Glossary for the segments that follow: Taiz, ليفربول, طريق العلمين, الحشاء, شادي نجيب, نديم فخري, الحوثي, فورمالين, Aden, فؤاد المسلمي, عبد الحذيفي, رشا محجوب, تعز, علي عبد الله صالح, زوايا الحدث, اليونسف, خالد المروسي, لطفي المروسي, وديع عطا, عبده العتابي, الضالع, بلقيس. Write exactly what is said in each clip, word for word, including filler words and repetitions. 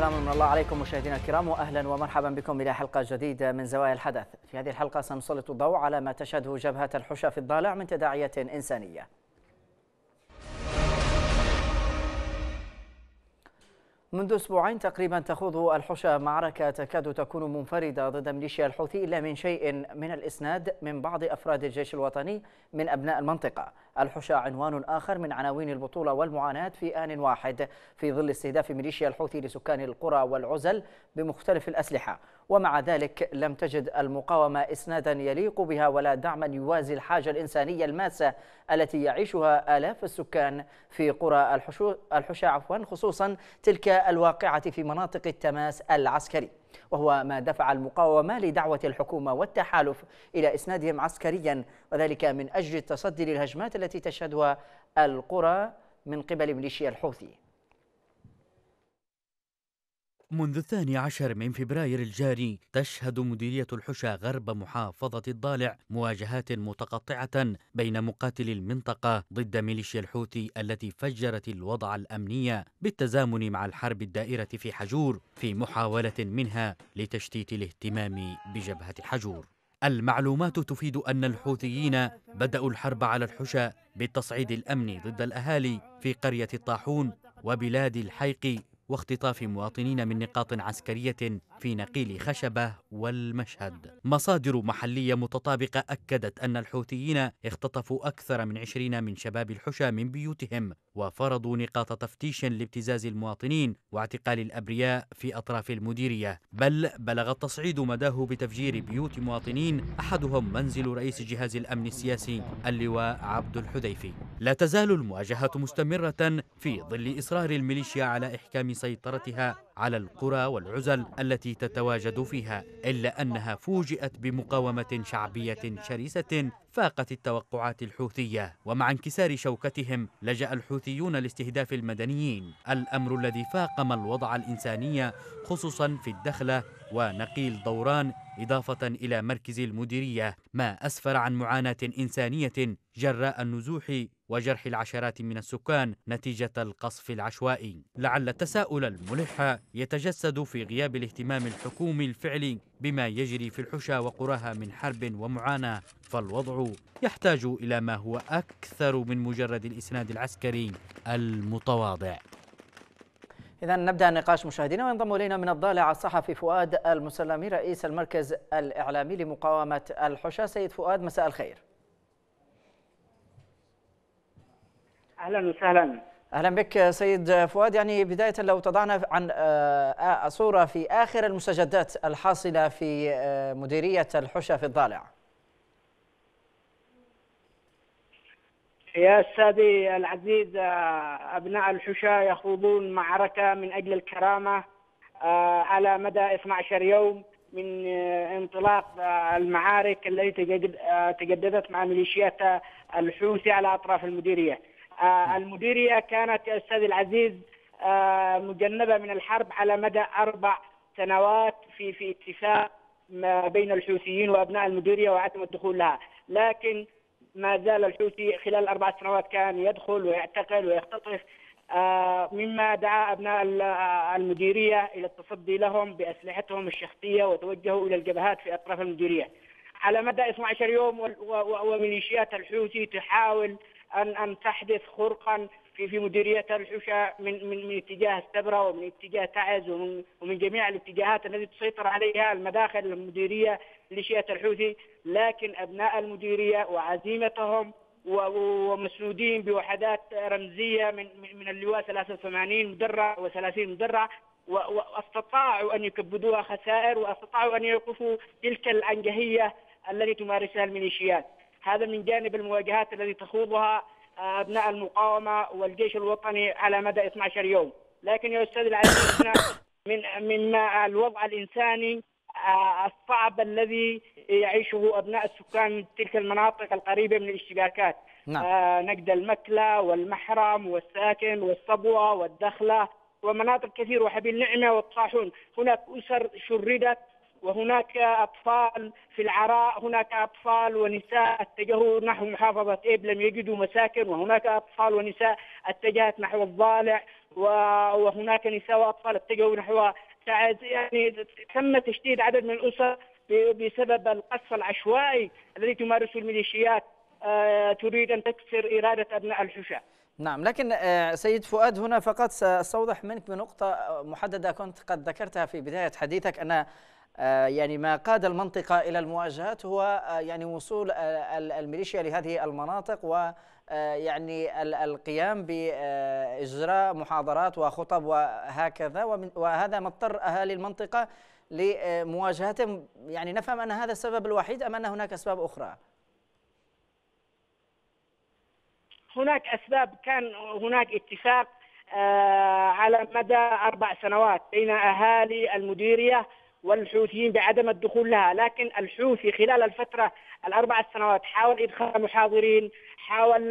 سلام من الله عليكم مشاهدينا الكرام، واهلا ومرحبا بكم الى حلقه جديده من زوايا الحدث. في هذه الحلقه سنسلط الضوء على ما تشهده جبهه الحشاء في الضالع من تداعيات انسانيه. منذ اسبوعين تقريبا تخوض الحشاء معركه تكاد تكون منفرده ضد ميليشيا الحوثي الا من شيء من الاسناد من بعض افراد الجيش الوطني من ابناء المنطقه. الحشاء عنوان آخر من عناوين البطولة والمعاناة في آن واحد، في ظل استهداف ميليشيا الحوثي لسكان القرى والعزل بمختلف الأسلحة، ومع ذلك لم تجد المقاومة إسنادا يليق بها ولا دعما يوازي الحاجة الإنسانية الماسة التي يعيشها آلاف السكان في قرى الحشاء عفوا خصوصا تلك الواقعة في مناطق التماس العسكري، وهو ما دفع المقاومة لدعوة الحكومة والتحالف إلى إسنادهم عسكريا، وذلك من أجل التصدي للهجمات التي تشهدها القرى من قبل ميليشيا الحوثي. منذ الثاني عشر من فبراير الجاري تشهد مديرية الحشاء غرب محافظة الضالع مواجهات متقطعة بين مقاتلي المنطقة ضد ميليشيا الحوثي التي فجرت الوضع الأمني بالتزامن مع الحرب الدائرة في حجور، في محاولة منها لتشتيت الاهتمام بجبهة حجور. المعلومات تفيد أن الحوثيين بدأوا الحرب على الحشاء بالتصعيد الأمني ضد الأهالي في قرية الطاحون وبلاد الحيق، واختطاف مواطنين من نقاط عسكرية في نقيل خشبة والمشهد. مصادر محلية متطابقة أكدت أن الحوثيين اختطفوا أكثر من عشرين من شباب الحشا من بيوتهم، وفرضوا نقاط تفتيش لابتزاز المواطنين واعتقال الأبرياء في أطراف المديرية، بل بلغ التصعيد مداه بتفجير بيوت مواطنين، أحدهم منزل رئيس جهاز الأمن السياسي اللواء عبد الحذيفي. لا تزال المواجهة مستمرة في ظل إصرار الميليشيا على إحكام سيطرتها على القرى والعزل التي تتواجد فيها، إلا أنها فوجئت بمقاومة شعبية شرسة فاقت التوقعات الحوثية، ومع انكسار شوكتهم لجأ الحوثيون لاستهداف المدنيين، الأمر الذي فاقم الوضع الإنساني خصوصا في الدخلة ونقيل دوران، إضافة إلى مركز المديرية، ما أسفر عن معاناة إنسانية جراء النزوح وجرح العشرات من السكان نتيجة القصف العشوائي. لعل التساؤل الملح يتجسد في غياب الاهتمام الحكومي الفعلي بما يجري في الحشاء وقراها من حرب ومعاناة، فالوضع يحتاج إلى ما هو أكثر من مجرد الإسناد العسكري المتواضع. إذا نبدأ النقاش مشاهدينا، وينضم إلينا من الضالع الصحفي فؤاد المسلمي رئيس المركز الإعلامي لمقاومة الحشاء. سيد فؤاد مساء الخير. أهلا وسهلا. أهلا بك سيد فؤاد. يعني بداية لو تضعنا عن صورة في آخر المستجدات الحاصلة في مديرية الحشاء في الضالع. يا أستاذي العزيز، أبناء الحشاء يخوضون معركة من أجل الكرامة على مدى اثني عشر يوم من انطلاق المعارك التي تجددت مع ميليشيات الحوثي على أطراف المديرية. المديرية كانت يا أستاذي العزيز مجنبة من الحرب على مدى أربع سنوات في في اتفاق ما بين الحوثيين وأبناء المديرية وعدم الدخول لها، لكن ما زال الحوثي خلال أربع سنوات كان يدخل ويعتقل ويختطف، مما دعا أبناء المديرية إلى التصدي لهم بأسلحتهم الشخصية وتوجهوا إلى الجبهات في أطراف المديرية على مدى اثني عشر يوم. وميليشيات الحوثي تحاول أن أن تحدث خرقا في في مديرية الحشاء من من من اتجاه السبرة ومن اتجاه تعز ومن ومن جميع الاتجاهات التي تسيطر عليها المداخل المديرية ميليشيا الحوثي، لكن أبناء المديرية وعزيمتهم ومسنودين بوحدات رمزية من من اللواء ثلاثة وثمانين مدرع وثلاثين مدرع، واستطاعوا أن يكبدوها خسائر واستطاعوا أن يوقفوا تلك العنجهية التي تمارسها الميليشيات. هذا من جانب المواجهات التي تخوضها أبناء المقاومة والجيش الوطني على مدى اثني عشر يوم. لكن يا أستاذ العزيز، من من الوضع الإنساني الصعب الذي يعيشه أبناء السكان من تلك المناطق القريبة من الاشتباكات، نعم. نجد المكلة والمحرم والساكن والصبوة والدخلة ومناطق كثيرة وحبيل نعمة والطاحون. هناك أسر شردت وهناك أطفال في العراء، هناك أطفال ونساء اتجهوا نحو محافظة إبلم يجدوا مساكن، وهناك أطفال ونساء اتجهت نحو الضالع وهناك نساء واطفال اتجهوا نحو ساعد. يعني تم تشتيت عدد من الاسر بسبب القصف العشوائي الذي تمارسه الميليشيات تريد ان تكسر اراده ابناء الحشاء. نعم، لكن سيد فؤاد هنا فقط سأستوضح منك بنقطة محددة كنت قد ذكرتها في بداية حديثك، أن يعني ما قاد المنطقة إلى المواجهات هو يعني وصول الميليشيا لهذه المناطق، ويعني القيام بإجراء محاضرات وخطب وهكذا، وهذا ما اضطر أهالي المنطقة لمواجهتهم. يعني نفهم أن هذا السبب الوحيد أم أن هناك أسباب أخرى؟ هناك أسباب. كان هناك اتفاق على مدى أربع سنوات بين أهالي المديرية والحوثيين بعدم الدخول لها، لكن الحوثي خلال الفترة الأربع سنوات حاول إدخال محاضرين، حاول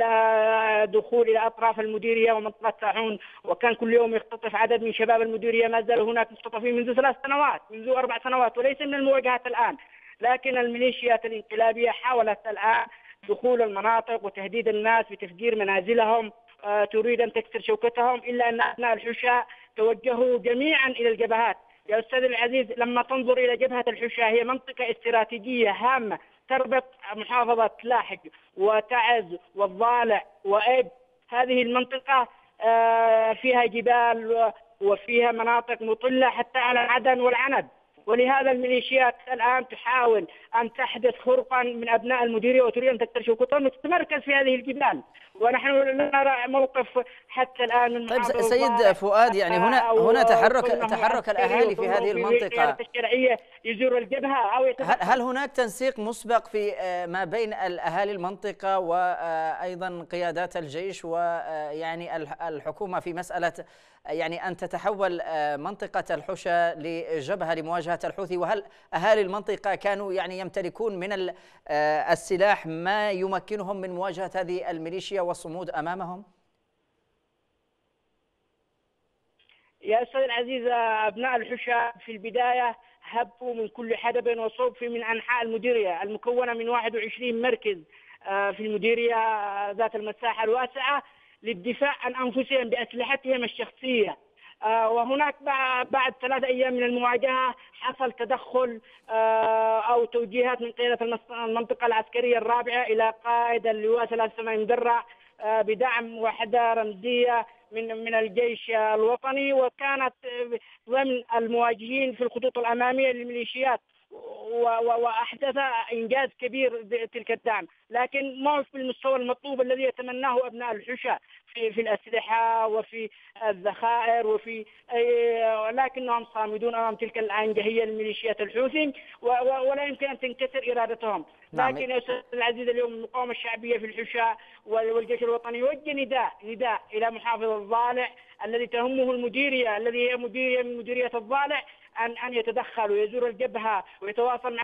دخول إلى أطراف المديرية ومنطقة طاحون، وكان كل يوم يختطف عدد من شباب المديرية، ما زالوا هناك مختطفين منذ ثلاث سنوات، منذ أربع سنوات، وليس من المواجهات الآن. لكن الميليشيات الانقلابية حاولت الآن دخول المناطق وتهديد الناس بتفجير منازلهم، آه تريد أن تكسر شوكتهم، إلا أن أبناء الحشاء توجهوا جميعا إلى الجبهات. يا أستاذ العزيز، لما تنظر إلى جبهة الحشاء هي منطقة استراتيجية هامة تربط محافظة لاحق وتعز والضالع وأب. هذه المنطقة آه فيها جبال وفيها مناطق مطلة حتى على عدن والعند، ولهذا الميليشيات الآن تحاول أن تحدث خرقا من أبناء المديرية وتريد أن تكتر شوكتهم وتتمركز في هذه الجبال، ونحن نرى موقف حتى الآن من طيب سيد فؤاد. يعني هنا هنا تحرك تحرك الأهالي في هذه المنطقة الشرعية يزور الجبهة أو هل هناك تنسيق مسبق في ما بين الأهالي المنطقة وأيضا قيادات الجيش ويعني الحكومة في مسألة يعني أن تتحول منطقة الحشاء لجبهة لمواجهة الحوثي؟ وهل أهالي المنطقة كانوا يعني يمتلكون من السلاح ما يمكنهم من مواجهة هذه الميليشيا والصمود أمامهم؟ يا أستاذ العزيز، أبناء الحشاء في البداية هبوا من كل حدب وصوب من أنحاء المديرية المكونة من واحد وعشرين مركز في المديرية ذات المساحة الواسعة للدفاع عن أنفسهم بأسلحتهم الشخصية. وهناك بعد ثلاثة أيام من المواجهة حصل تدخل أو توجيهات من قيادة المنطقة العسكرية الرابعة إلى قائد اللواء ثلاثة وثمانين درع بدعم وحدة رمزية من من الجيش الوطني، وكانت ضمن المواجهين في الخطوط الأمامية للميليشيات، وأحدث إنجاز كبير تلك الدعم، لكن ما هو في المستوى المطلوب الذي يتمناه أبناء الحشاء في في الأسلحة وفي الذخائر وفي، لكنهم صامدون أمام تلك العنجهية للميليشيات الحوثي ولا يمكن أن تنكسر إرادتهم. لكن يا أستاذ العزيز، اليوم المقاومة الشعبية في الحشاء والجيش الوطني يوجه نداء نداء إلى محافظ الضالع الذي تهمه المديرية، الذي هي مديرية من مديرية الضالع، أن أن يتدخل ويزور الجبهة ويتواصل مع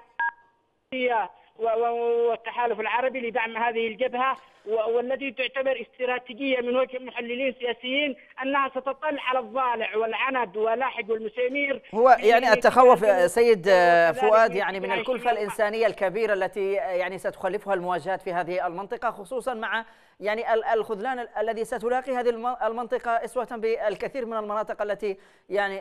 والتحالف العربي لدعم هذه الجبهة، والتي تعتبر استراتيجية من وجه محللين سياسيين أنها ستطل على الضالع والعند ولاحق والمسامير. هو يعني التخوف سيد فؤاد يعني من الكلفة الإنسانية الكبيرة التي يعني ستخلفها المواجهات في هذه المنطقة، خصوصا مع يعني الخذلان الذي ستلاقي هذه المنطقة أسوة بالكثير من المناطق التي يعني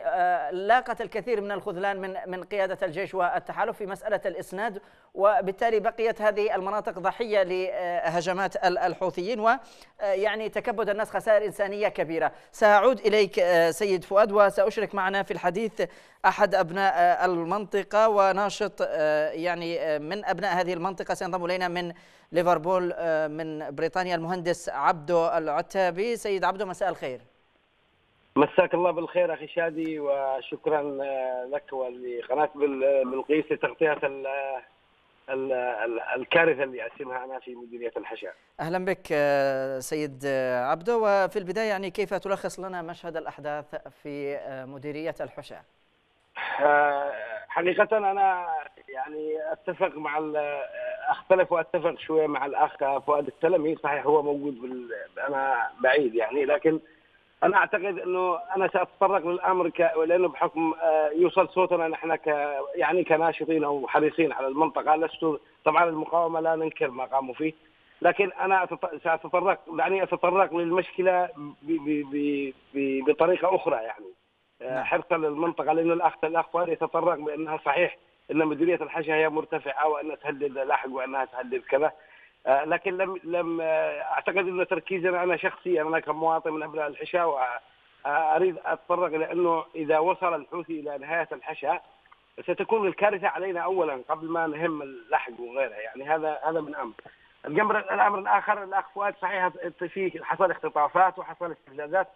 لاقت الكثير من الخذلان من من قيادة الجيش والتحالف في مسألة الإسناد، وبالتالي بقيت هذه المناطق ضحية لهجمات الحوثيين ويعني تكبد الناس خسائر إنسانية كبيرة. سأعود إليك سيد فؤاد، وسأشرك معنا في الحديث أحد أبناء المنطقة وناشط يعني من أبناء هذه المنطقة، سينضم إلينا من ليفربول من بريطانيا المهندس عبده العتابي. سيد عبده، مساء الخير. مساك الله بالخير أخي شادي، وشكرا لك ولقناة بلقيس لتغطية الكارثة اللي أسمها أنا في مديرية الحشاء. أهلا بك سيد عبده، وفي البداية يعني كيف تلخص لنا مشهد الأحداث في مديرية الحشاء؟ حقيقة أنا يعني أتفق مع أختلف وأتفق شوية مع الأخ فؤاد السلمي. صحيح هو موجود بال... أنا بعيد يعني، لكن أنا أعتقد أنه أنا سأتطرق للأمر ك... لأنه بحكم يوصل صوتنا نحن ك... يعني كناشطين أو حريصين على المنطقة. لست طبعا المقاومة لا ننكر ما قاموا فيه، لكن أنا سأتطرق يعني أتطرق للمشكلة ب ب ب بطريقة أخرى يعني حرصا للمنطقة، لأن الأخ الأخوان يتطرق بأنها صحيح أن مديرية الحشاء هي مرتفعة وأنها تهدد لاحق وأنها تهدد كذا، لكن لم لم أعتقد أن تركيزنا أنا شخصيا أنا كمواطن من أبناء الحشاء أريد أتطرق لأنه إذا وصل الحوثي إلى نهاية الحشاء ستكون الكارثة علينا أولا قبل ما نهم اللاحق وغيرها، يعني هذا هذا من أمر. الجمر الأمر الآخر الأخ فؤاد صحيح في حصل اختطافات وحصل استفزازات،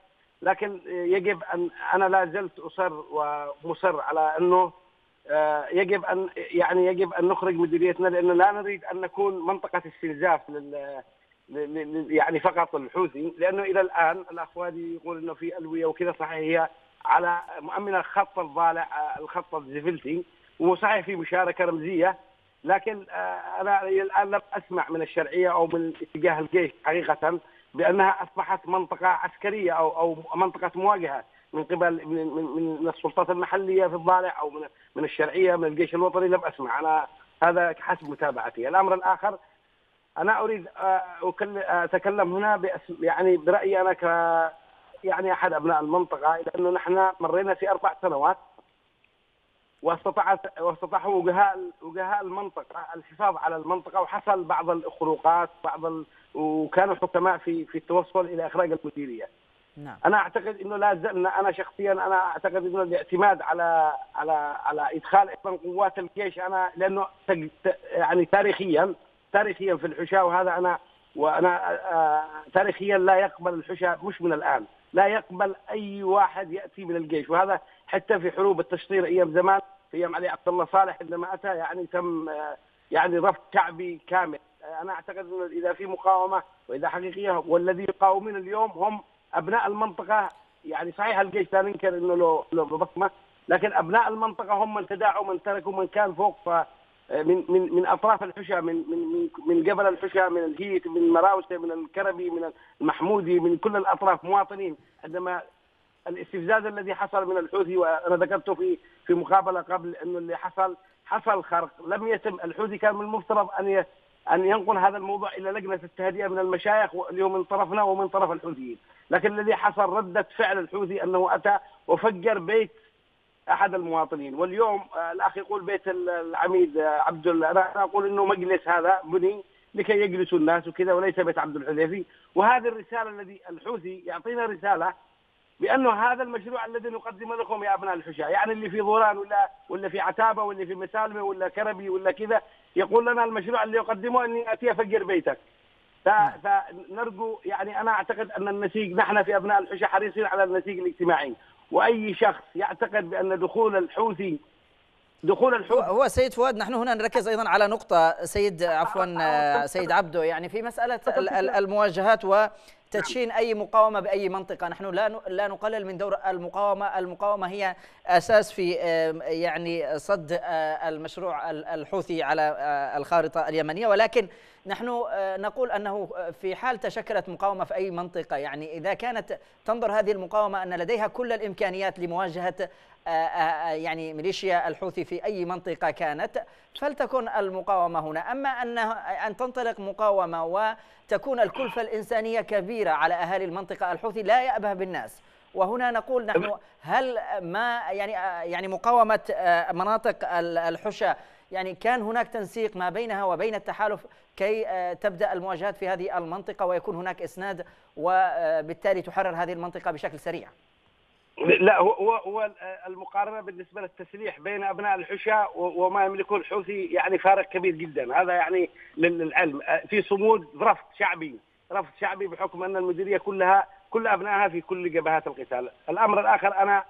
لكن يجب أن أنا لا زلت أصر ومصر على أنه يجب أن يعني يجب أن نخرج مديريتنا، لأنه لا نريد أن نكون منطقة استنزاف لل يعني فقط الحوثي، لأنه إلى الآن الأخ فؤاد يقول أنه في ألوية وكذا صحيح هي على مؤمنة الخط الضالع الخط الزفلتي وصحيح في مشاركة رمزية، لكن أنا الآن لم أسمع من الشرعية أو من اتجاه الجيش حقيقة بأنها أصبحت منطقة عسكرية أو أو منطقة مواجهة من قبل من من السلطات المحلية في الضالع أو من من الشرعية من الجيش الوطني، لم أسمع أنا هذا حسب متابعتي. الأمر الآخر أنا أريد أتكلم هنا يعني برأيي أنا ك يعني أحد أبناء المنطقة، لأنه نحن مرينا في أربع سنوات واستطاعت واستطاعوا وجهاء وجهاء المنطقه الحفاظ على المنطقه وحصل بعض الاخروقات بعض ال... وكانوا حكماء في في التوصل الى اخراج المديريه. نعم. انا اعتقد انه لا زلنا انا شخصيا انا اعتقد انه الاعتماد على على على ادخال قوات الجيش انا لانه يعني تاريخيا تاريخيا في الحشاء وهذا انا وانا آه تاريخيا لا يقبل الحشاء مش من الان لا يقبل اي واحد ياتي من الجيش، وهذا حتى في حروب التشطير ايام زمان في ايام علي عبد الله صالح عندما اتى يعني تم يعني رفض شعبي كامل. انا اعتقد انه اذا في مقاومه واذا حقيقيه والذي يقاومون اليوم هم ابناء المنطقه، يعني صحيح الجيش لا ننكر انه له له بصمه، لكن ابناء المنطقه هم من تداعوا من تركوا من كان فوق من من من اطراف الحشا من من من جبل الحشا من الهيت من مراوسه من الكربي من المحمودي من كل الاطراف مواطنين. عندما الاستفزاز الذي حصل من الحوثي وانا ذكرته في في مقابله قبل انه اللي حصل حصل خرق لم يتم، الحوثي كان من المفترض ان ان ينقل هذا الموضوع الى لجنه التهدئه من المشايخ واليوم من طرفنا ومن طرف الحوثيين، لكن الذي حصل رده فعل الحوثي انه اتى وفجر بيت احد المواطنين، واليوم الاخ يقول بيت العميد عبد الله، انا اقول انه مجلس هذا بني لكي يجلسوا الناس وكذا وليس بيت عبد الحذيفي، وهذه الرساله الذي الحوثي يعطينا رساله بانه هذا المشروع الذي نقدمه لكم يا ابناء الحشاء، يعني اللي في ظوران ولا ولا في عتابه ولا في مسالمه ولا كربي ولا كذا يقول لنا المشروع اللي يقدمه اني اتي افجر بيتك. فنرجو يعني انا اعتقد ان النسيج نحن في ابناء الحشاء حريصين على النسيج الاجتماعي، واي شخص يعتقد بان دخول الحوثي دخول الحوثي هو سيد فؤاد نحن هنا نركز ايضا على نقطه سيد عفوا سيد عبده يعني في مساله المواجهات و تدشين أي مقاومة بأي منطقة، نحن لا لا نقلل من دور المقاومة، المقاومة هي أساس في يعني صد المشروع الحوثي على الخارطة اليمنية، ولكن نحن نقول أنه في حال تشكلت مقاومة في أي منطقة يعني إذا كانت تنظر هذه المقاومة أن لديها كل الإمكانيات لمواجهة يعني ميليشيا الحوثي في أي منطقة كانت فلتكن المقاومة هنا، أما أن أن تنطلق مقاومة وتكون الكلفة الإنسانية كبيرة على أهالي المنطقة الحوثي لا يأبه بالناس، وهنا نقول نحن هل ما يعني يعني مقاومة مناطق الحشا يعني كان هناك تنسيق ما بينها وبين التحالف كي تبدأ المواجهات في هذه المنطقة ويكون هناك إسناد وبالتالي تحرر هذه المنطقة بشكل سريع؟ لا هو هو المقارنة بالنسبة للتسليح بين أبناء الحشا وما يملكه الحوثي يعني فارق كبير جدا، هذا يعني للعلم في صمود رفض شعبي رفض شعبي بحكم أن المديرية كلها كل أبنائها في كل جبهات القتال. الأمر الآخر أنا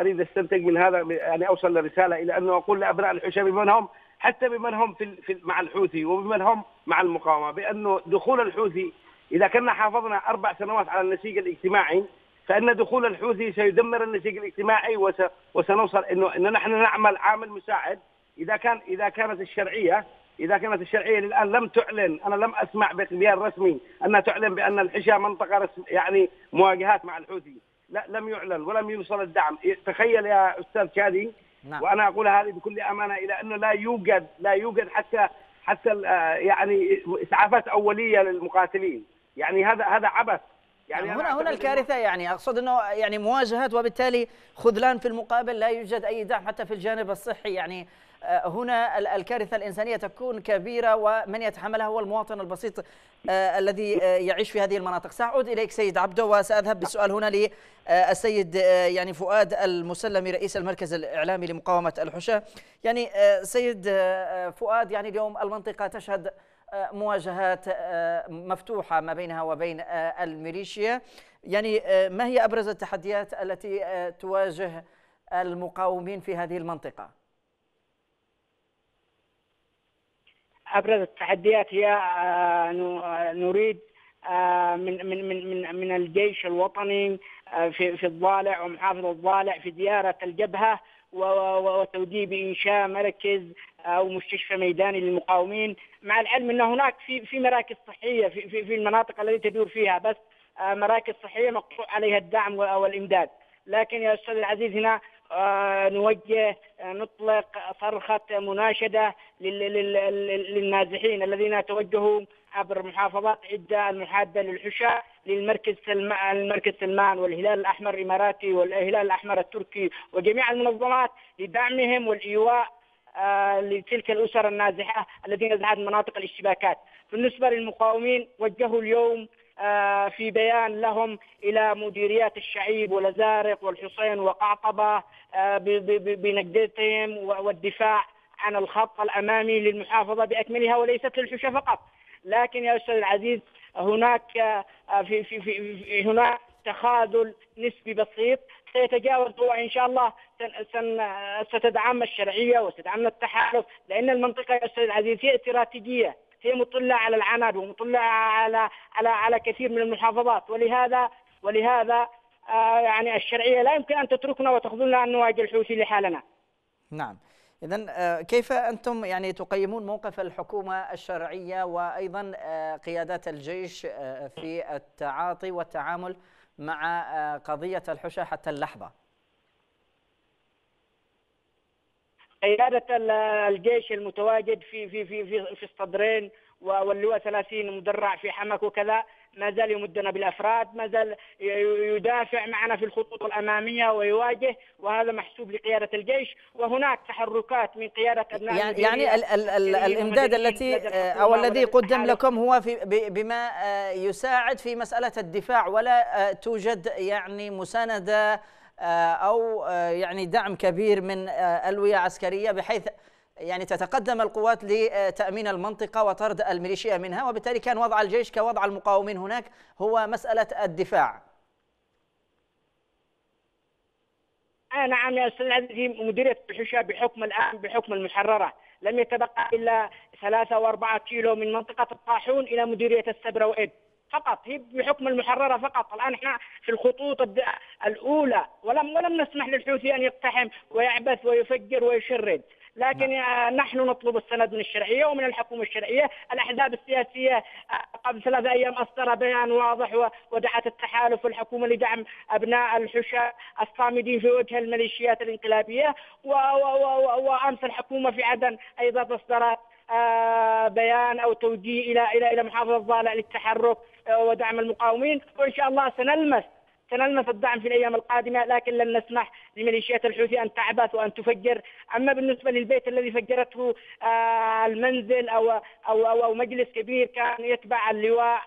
أريد أستنتج من هذا يعني أوصل لرسالة إلى أنه أقول لأبناء الحشاء بمن هم حتى بمن هم في في مع الحوثي وبمن هم مع المقاومة بأنه دخول الحوثي إذا كنا حافظنا أربع سنوات على النسيج الاجتماعي فإن دخول الحوثي سيدمر النسيج الاجتماعي وس وسنوصل إنه إن نحن نعمل عامل مساعد إذا كان إذا كانت الشرعية إذا كانت الشرعية الآن لم تعلن، أنا لم أسمع بخبيان رسمي أنها تعلن بأن الحشاء منطقة رسم يعني مواجهات مع الحوثي، لا لم يعلن ولم يوصل الدعم. تخيل يا أستاذ شادي، نعم. وأنا أقول هذه بكل أمانة إلى أنه لا يوجد لا يوجد حتى حتى يعني اسعافات اوليه للمقاتلين، يعني هذا هذا عبث. يعني هنا هنا الكارثه، يعني اقصد انه يعني مواجهات وبالتالي خذلان في المقابل، لا يوجد اي دعم حتى في الجانب الصحي. يعني هنا الكارثه الانسانيه تكون كبيره ومن يتحملها هو المواطن البسيط الذي يعيش في هذه المناطق. ساعود اليك سيد عبده وساذهب بالسؤال هنا للسيد يعني فؤاد المسلمي رئيس المركز الاعلامي لمقاومه الحشاء. يعني سيد فؤاد، يعني اليوم المنطقه تشهد مواجهات مفتوحة ما بينها وبين الميليشيا، يعني ما هي أبرز التحديات التي تواجه المقاومين في هذه المنطقة؟ أبرز التحديات هي نريد من من من من الجيش الوطني في في الضالع ومحافظة الضالع في زيارة الجبهة وتوديه بإنشاء مركز أو مستشفى ميداني للمقاومين، مع العلم أن هناك في في مراكز صحية في في المناطق التي تدور فيها بس مراكز صحية مقطوع عليها الدعم والإمداد. لكن يا أستاذ العزيز هنا نوجه نطلق صرخة مناشدة للنازحين الذين توجهوا عبر محافظات عدة المحادة للحشاء للمركز المركز سلمان والهلال الأحمر الإماراتي والهلال الأحمر التركي وجميع المنظمات لدعمهم والإيواء لتلك الأسر النازحة التي نزحت مناطق الاشتباكات. بالنسبة للمقاومين وجهوا اليوم في بيان لهم إلى مديريات الشعيب والأزارق والحسين وقعطبة بنجدتهم والدفاع عن الخط الأمامي للمحافظة بأكملها وليست للحشاء فقط. لكن يا أستاذ العزيز هناك في في في هناك تخاذل نسبي بسيط سيتجاوز هو إن شاء الله. ستدعم الشرعية وستدعمنا التحالف، لأن المنطقة يا أستاذ العزيز هي استراتيجية، هي مطلة على العناد ومطلة على على على كثير من المحافظات، ولهذا ولهذا آه يعني الشرعية لا يمكن أن تتركنا وتخذلنا أن نواجه الحوثي لحالنا. نعم، إذن كيف أنتم يعني تقيمون موقف الحكومة الشرعية وأيضا قيادات الجيش في التعاطي والتعامل مع قضية الحشاء حتى اللحظة؟ قيادة الجيش المتواجد في في في في, في الصدرين واللواء ثلاثين المدرع في حمك وكذا ما زال يمدنا بالافراد، ما زال يدافع معنا في الخطوط الاماميه ويواجه، وهذا محسوب لقياده الجيش. وهناك تحركات من قياده ابناء يعني, يعني ال ال ال الامداد التي او الذي قدم لكم هو في بما يساعد في مساله الدفاع، ولا توجد يعني مسانده أو يعني دعم كبير من ألوية عسكرية بحيث يعني تتقدم القوات لتأمين المنطقة وطرد الميليشيا منها، وبالتالي كان وضع الجيش كوضع المقاومين هناك هو مسألة الدفاع. نعم يا أستاذ العزيز، مديرية الحشاء بحكم الآن بحكم المحررة لم يتبقى إلا ثلاثة وأربعة كيلو من منطقة الطاحون إلى مديرية السبرة وإب فقط، هي بحكم المحررة فقط. الآن احنا في الخطوط الأولى ولم ولم نسمح للحوثي أن يقتحم ويعبث ويفجر ويشرد. لكن نحن نطلب السند من الشرعية ومن الحكومة الشرعية. الأحزاب السياسية قبل ثلاثة أيام أصدر بيان واضح ودعت التحالف والحكومة لدعم أبناء الحشاء الصامدين في وجه الميليشيات الانقلابية، وأمس الحكومة في عدن أيضا أصدرت بيان أو توجيه إلى إلى إلى محافظة الضالع للتحرك ودعم المقاومين. وإن شاء الله سنلمس سنلمس الدعم في الأيام القادمة، لكن لن نسمح لميليشيات الحوثي أن تعبث وأن تفجر. أما بالنسبة للبيت الذي فجرته المنزل أو أو أو, أو مجلس كبير كان يتبع اللواء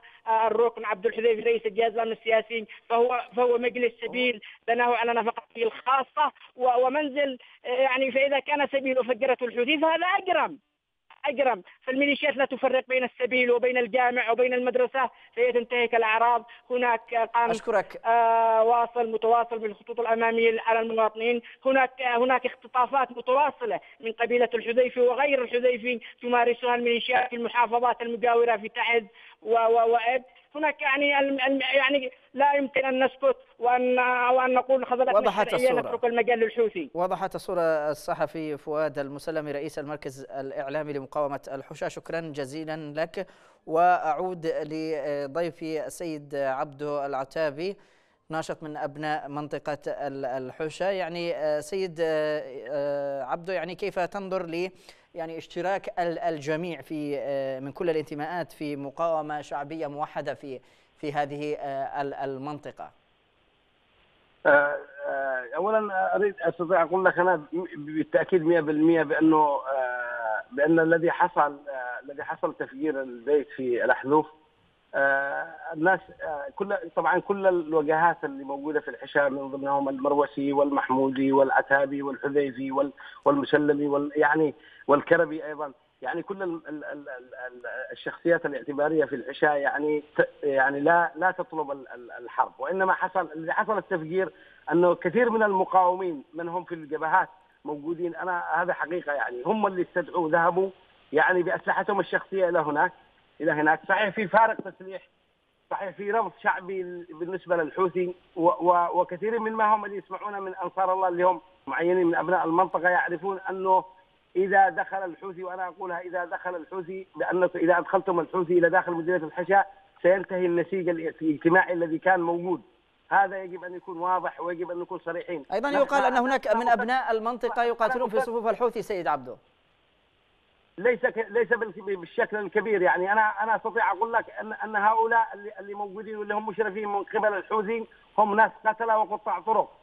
الركن عبد الحذيفي رئيس الجهاز الأمن السياسي، فهو فهو مجلس سبيل بناه على نفقته الخاصة ومنزل، يعني فإذا كان سبيل وفجرته الحوثي فهذا أجرم أجرم. فالميليشيات لا تفرق بين السبيل وبين الجامع وبين المدرسة، فهي تنتهك الأعراض. هناك قانون آه واصل متواصل بالخطوط الأمامية على المواطنين، هناك آه هناك اختطافات متواصلة من قبيلة الحذيفي وغير الحذيفي تمارسها الميليشيات في المحافظات المجاورة في تعز وأب. هناك يعني يعني لا يمكن ان نسكت وان وان نقول خذلتنا الشرعية، نترك المجال للحوثي. وضحت الصوره الصحفي فؤاد المسلمي رئيس المركز الاعلامي لمقاومه الحشاء، شكرا جزيلا لك. واعود لضيفي السيد عبده العتابي ناشط من ابناء منطقه الحشاء. يعني سيد عبده، يعني كيف تنظر ل يعني اشتراك الجميع في من كل الانتماءات في مقاومة شعبية موحدة في في هذه المنطقة؟ أولا أريد أستطيع أقول لك أنا بالتأكيد مئة بالمئة بأنه بأن الذي حصل الذي حصل تفجير البيت في الأحذوف، الناس كل طبعا كل الوجهات اللي موجودة في الحشاء من ضمنهم المروسي والمحمودي والعتابي والحذيفي والمسلمي وال يعني والكربي أيضا، يعني كل الشخصيات الاعتبارية في الحشاء يعني يعني لا لا تطلب الحرب، وإنما حصل اللي حصل التفجير أنه كثير من المقاومين من هم في الجبهات موجودين. أنا هذا حقيقة يعني هم اللي استدعوا ذهبوا يعني بأسلحتهم الشخصية إلى هناك إلى هناك صحيح في فارق تسليح، صحيح في رفض شعبي بالنسبة للحوثي، وكثير من ما هم اللي يسمعون من أنصار الله اللي هم معينين من أبناء المنطقة يعرفون أنه إذا دخل الحوثي، وأنا أقولها إذا دخل الحوثي، لأنه إذا أدخلتم الحوثي إلى داخل مدينة الحشاء سينتهي النسيج الاجتماعي الذي كان موجود. هذا يجب أن يكون واضح ويجب أن نكون صريحين. أيضا يقال أن هناك من أبناء المنطقة يقاتلون في صفوف الحوثي سيد عبده. ليس ليس بالشكل الكبير، يعني أنا أنا أستطيع أقول لك أن أن هؤلاء اللي موجودين واللي هم مشرفين من قبل الحوثي هم ناس قتلة وقطاع طرق.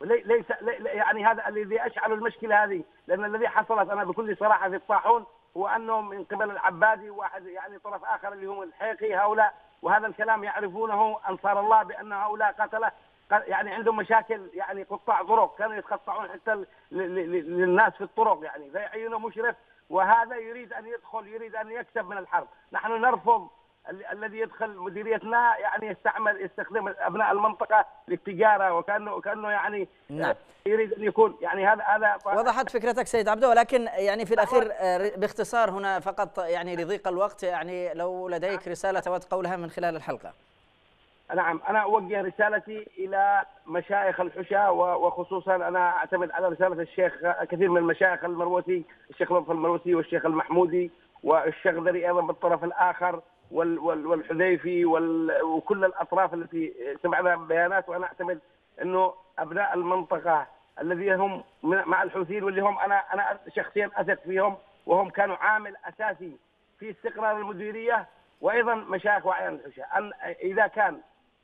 ليس يعني هذا الذي أشعل المشكلة هذه، لأن الذي حصلت أنا بكل صراحة في الطاحون هو أنهم من قبل العبادي واحد يعني طرف آخر اللي هم الحيقي هؤلاء، وهذا الكلام يعرفونه أنصار الله بأن هؤلاء قتلة يعني عندهم مشاكل يعني قطاع طرق، كانوا يتقطعون حتى للناس في الطرق يعني فيعينوا مشرف، وهذا يريد أن يدخل يريد أن يكسب من الحرب. نحن نرفض الذي يدخل مديريتنا يعني يستعمل يستخدم ابناء المنطقه للتجاره، وكانه كانه يعني نعم. يريد ان يكون يعني هذا هذا وضحت فكرتك سيد عبده، ولكن يعني في الاخير باختصار هنا فقط يعني لضيق الوقت، يعني لو لديك رساله تود قولها من خلال الحلقه. نعم، انا اوجه رسالتي الى مشايخ الحشاء، وخصوصا انا اعتمد على رساله الشيخ كثير من المشايخ المروسي، الشيخ لطفي المروسي والشيخ المحمودي والشغدري ايضا بالطرف الاخر والحذيفي وكل الأطراف التي سمعنا بيانات، وأنا أعتمد أنه أبناء المنطقة الذين هم مع الحوثيين واللي هم أنا أنا شخصيا أثق فيهم، وهم كانوا عامل أساسي في استقرار المديرية، وأيضا مشايخ وأعيان الحشاء، أن إذا كان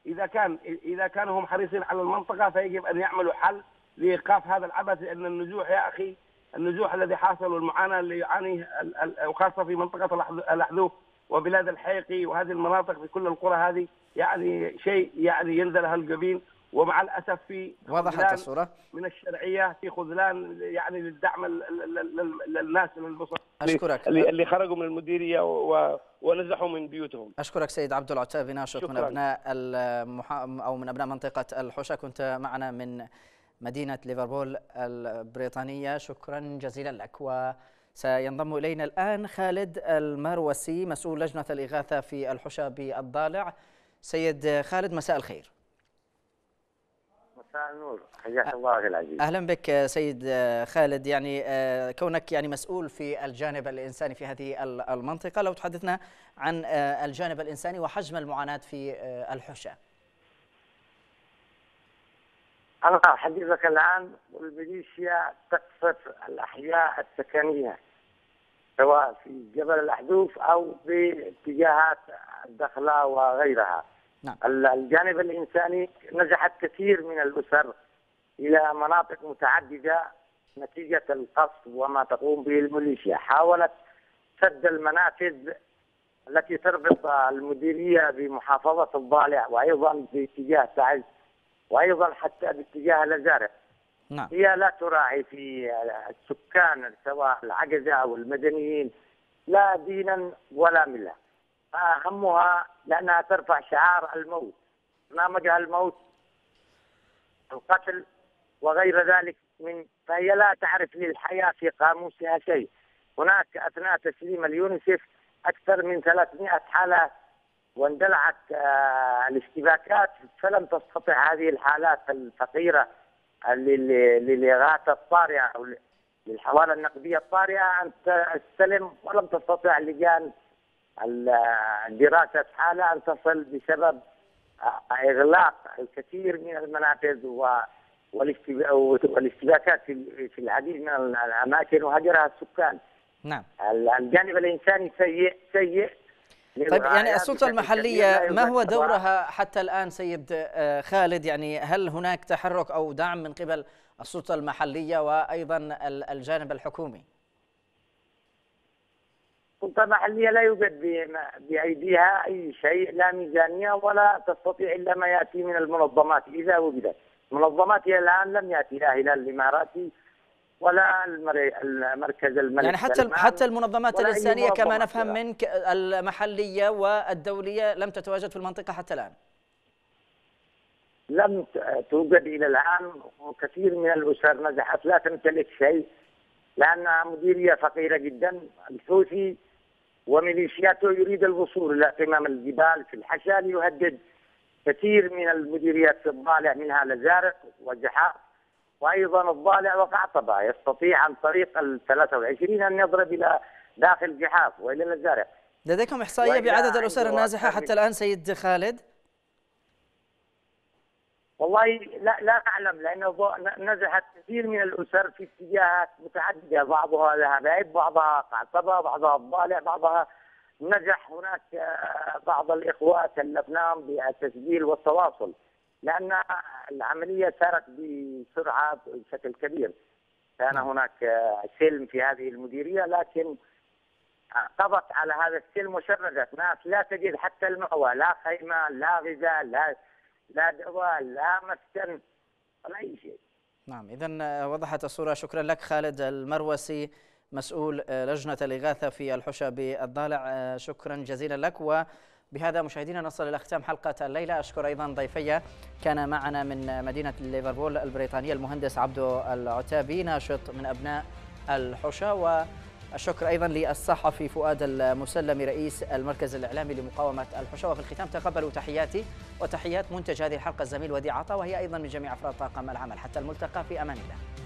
إذا كان إذا كانوا هم حريصين على المنطقة فيجب أن يعملوا حل لإيقاف هذا العبث، لأن النزوح يا أخي النزوح الذي حاصل والمعاناة اللي يعانيه وخاصة في منطقة الأحذوف وبلاد الحيقي وهذه المناطق في كل القرى هذه يعني شيء يعني ينزلها الجبين، ومع الأسف في وضحت الصورة من الشرعية في خذلان يعني للدعم للناس المصريين أشكرك اللي خرجوا من المديرية ونزحوا من بيوتهم. أشكرك سيد عبد العتابي، ناشط من أبناء أو من أبناء منطقة الحشاء، كنت معنا من مدينة ليفربول البريطانية، شكرا جزيلا لك. و سينضم إلينا الآن خالد المروسي مسؤول لجنة الإغاثة في الحشاء بالضالع. سيد خالد مساء الخير. مساء النور، حياك الله أخي العزيز. أهلا بك سيد خالد، يعني كونك يعني مسؤول في الجانب الإنساني في هذه المنطقة، لو تحدثنا عن الجانب الإنساني وحجم المعاناة في الحشاء. أنا أحدثك الآن والميليشيا تقصف الأحياء السكنية سواء في جبل الأحذوف أو باتجاهات الدخلة وغيرها. نعم. الجانب الإنساني نزحت كثير من الأسر إلى مناطق متعددة نتيجة القصف وما تقوم به الميليشيا، حاولت سد المنافذ التي تربط المديرية بمحافظة الضالع وأيضا باتجاه تايز وايضا حتى باتجاه الازارق. نعم. هي لا تراعي في السكان سواء العجزه او المدنيين لا دينا ولا مله، اهمها لانها ترفع شعار الموت، برنامجها الموت القتل وغير ذلك من، فهي لا تعرف للحياه في قاموسها شيء. هناك اثناء تسليم اليونسف اكثر من ثلاثمئة حاله واندلعت الاشتباكات، فلم تستطع هذه الحالات الفقيرة للإغاثة الطارئة أو للحوالة النقدية الطارئة أن تستلم، ولم تستطع لجان دراسة حالة أن تصل بسبب إغلاق الكثير من المنافذ وتبقى الاشتباكات في العديد من الاماكن وهجرها السكان. نعم. الجانب الانساني سيء سيء. طيب يعني السلطه المحليه ما هو دورها حتى الان سيد خالد؟ يعني هل هناك تحرك او دعم من قبل السلطه المحليه وايضا الجانب الحكومي؟ السلطه المحليه لا يوجد بايديها اي شيء، لا ميزانيه ولا تستطيع الا ما ياتي من المنظمات اذا وجدت. منظمات الى الان لم ياتي لا هلال الاماراتي ولا المركز الملك، يعني حتى حتى المنظمات الانسانيه كما نفهم منك المحليه والدوليه لم تتواجد في المنطقه حتى الان. لم توجد الى الان، وكثير من الاسر نزحت لا تمتلك شيء لانها مديريه فقيره جدا. الحوثي وميليشياته يريد الوصول الى قمم الجبال في الحشاء ليهدد كثير من المديريات الضالع، منها لزارق وجحاء وايضا الضالع وقعطبه. يستطيع عن طريق ال ثلاثة وعشرين ان يضرب الى داخل جحاف والى الازارق. لديكم احصائيه بعدد الاسر النازحه حتى الان سيد خالد؟ والله لا لا اعلم، لانه نزحت كثير من الاسر في اتجاهات متعدده، بعضها ذهبائب، بعضها قعطبه، بعضها الضالع، بعضها نجح. هناك بعض الاخوه كلفناهم بالتسجيل والتواصل لأن العملية سارت بسرعة بشكل كبير. كان هناك سلم في هذه المديرية لكن قضت على هذا السلم وشردت ناس لا تجد حتى المأوى، لا خيمة، لا غذاء، لا لا دواء، لا مسكن، ولا أي شيء. نعم، إذا وضحت الصورة. شكرا لك خالد المروسي مسؤول لجنة الإغاثة في الحشا بالضالع، شكرا جزيلا لك. و بهذا مشاهدينا نصل إلى ختام حلقة الليلة. أشكر أيضا ضيفي كان معنا من مدينة ليفربول البريطانية المهندس عبده العتابي ناشط من أبناء الحشا، والشكر أيضا للصحفي فؤاد المسلمي رئيس المركز الإعلامي لمقاومة الحشا. وفي الختام تقبلوا تحياتي وتحيات منتج هذه الحلقة الزميل وديع عطا، وهي أيضا من جميع أفراد طاقم العمل. حتى الملتقى، في أمان الله.